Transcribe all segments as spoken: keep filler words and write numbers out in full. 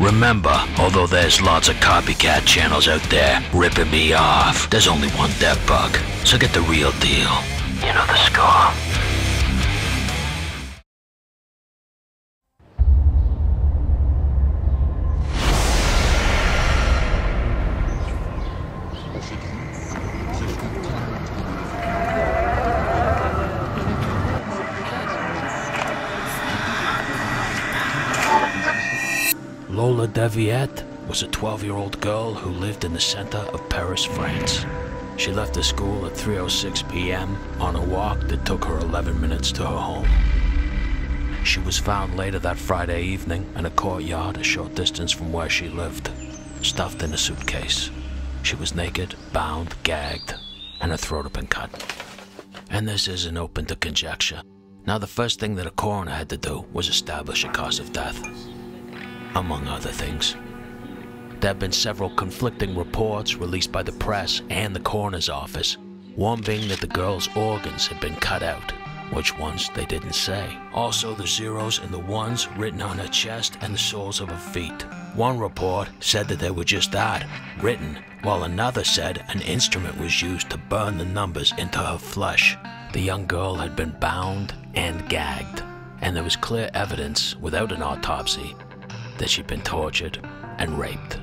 Remember, although there's lots of copycat channels out there ripping me off, there's only one DEADBUG, so get the real deal. You know the score. Lola Daviet was a twelve-year-old girl who lived in the center of Paris, France. She left the school at three oh six p m on a walk that took her eleven minutes to her home. She was found later that Friday evening in a courtyard a short distance from where she lived, stuffed in a suitcase. She was naked, bound, gagged, and her throat had been cut. And this isn't open to conjecture. Now, the first thing that a coroner had to do was establish a cause of death, among other things. There have been several conflicting reports released by the press and the coroner's office, one being that the girl's organs had been cut out, which ones they didn't say. Also the zeros and the ones written on her chest and the soles of her feet. One report said that they were just that, written, while another said an instrument was used to burn the numbers into her flesh. The young girl had been bound and gagged, and there was clear evidence, without an autopsy, that she'd been tortured and raped.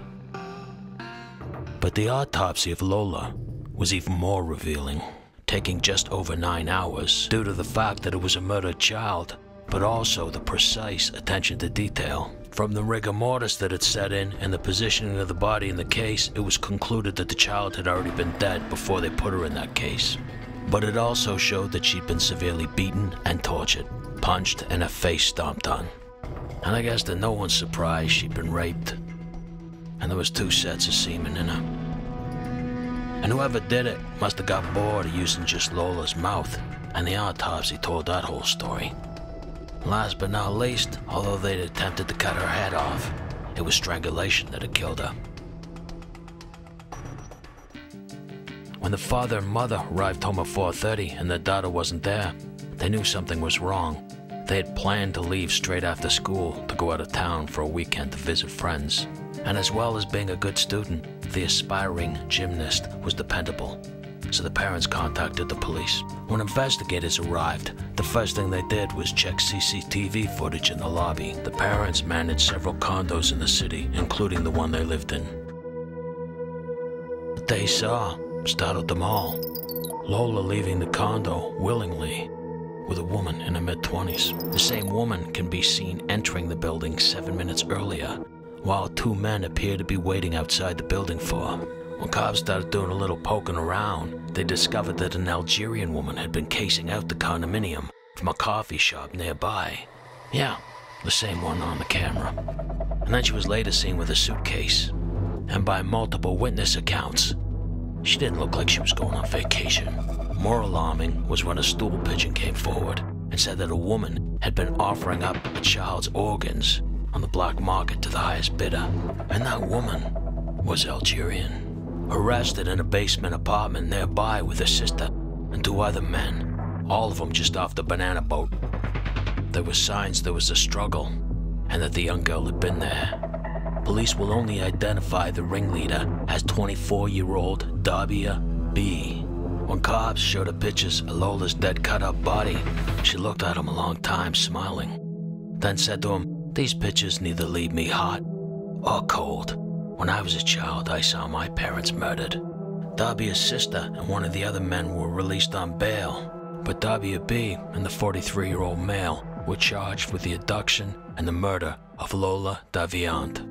But the autopsy of Lola was even more revealing, taking just over nine hours due to the fact that it was a murdered child, but also the precise attention to detail. From the rigor mortis that had set in and the positioning of the body in the case, it was concluded that the child had already been dead before they put her in that case. But it also showed that she'd been severely beaten and tortured, punched, and her face stomped on. And I guess to no one's surprise, she'd been raped. And there was two sets of semen in her. And whoever did it must have got bored of using just Lola's mouth, and the autopsy told that whole story. Last but not least, although they'd attempted to cut her head off, it was strangulation that had killed her. When the father and mother arrived home at four thirty and their daughter wasn't there, they knew something was wrong. They had planned to leave straight after school to go out of town for a weekend to visit friends. And as well as being a good student, the aspiring gymnast was dependable. So the parents contacted the police. When investigators arrived, the first thing they did was check C C T V footage in the lobby. The parents managed several condos in the city, including the one they lived in. What they saw startled them all. Lola leaving the condo willingly, with a woman in her mid twenties. The same woman can be seen entering the building seven minutes earlier, while two men appear to be waiting outside the building for her. When cops started doing a little poking around, they discovered that an Algerian woman had been casing out the condominium from a coffee shop nearby. Yeah, the same one on the camera. And then she was later seen with a suitcase. And by multiple witness accounts, she didn't look like she was going on vacation. More alarming was when a stool pigeon came forward and said that a woman had been offering up a child's organs on the black market to the highest bidder. And that woman was Algerian. Arrested in a basement apartment nearby with her sister and two other men, all of them just off the banana boat. There were signs there was a struggle and that the young girl had been there. Police will only identify the ringleader as twenty-four-year-old Dahbia B. When cops showed her pictures of Lola's dead cut-up body, she looked at him a long time, smiling. Then said to him, "These pictures neither leave me hot or cold. When I was a child, I saw my parents murdered." Dahbia's sister and one of the other men were released on bail, but Dahbia B and the forty-three-year-old male were charged with the abduction and the murder of Lola Daviet.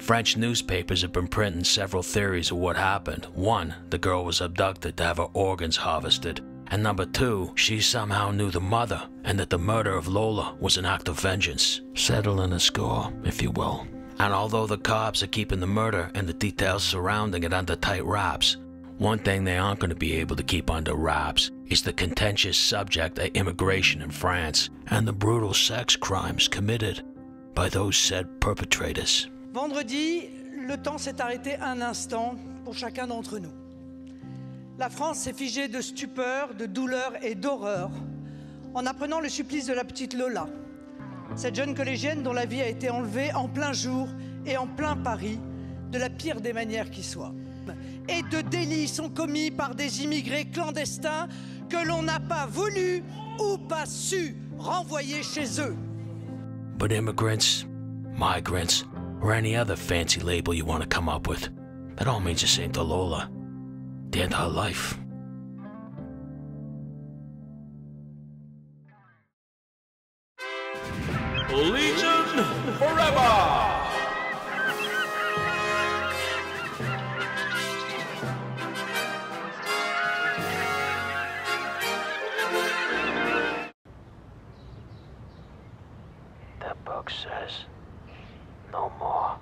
French newspapers have been printing several theories of what happened. One, the girl was abducted to have her organs harvested. And number two, she somehow knew the mother and that the murder of Lola was an act of vengeance, settling a score, if you will. And although the cops are keeping the murder and the details surrounding it under tight wraps, one thing they aren't going to be able to keep under wraps is the contentious subject of immigration in France and the brutal sex crimes committed by those said perpetrators. Vendredi, le temps s'est arrêté un instant pour chacun d'entre nous. La France s'est figée de stupeur, de douleur et d'horreur en apprenant le supplice de la petite Lola, cette jeune collégienne dont la vie a été enlevée en plein jour et en plein Paris, de la pire des manières qui soit. Et de délits sont commis par des immigrés clandestins que l'on n'a pas voulu ou pas su renvoyer chez eux. But immigrants, migrants, or any other fancy label you want to come up with, that all means the same to Lola. The end of her life. Legion forever! The book says no more.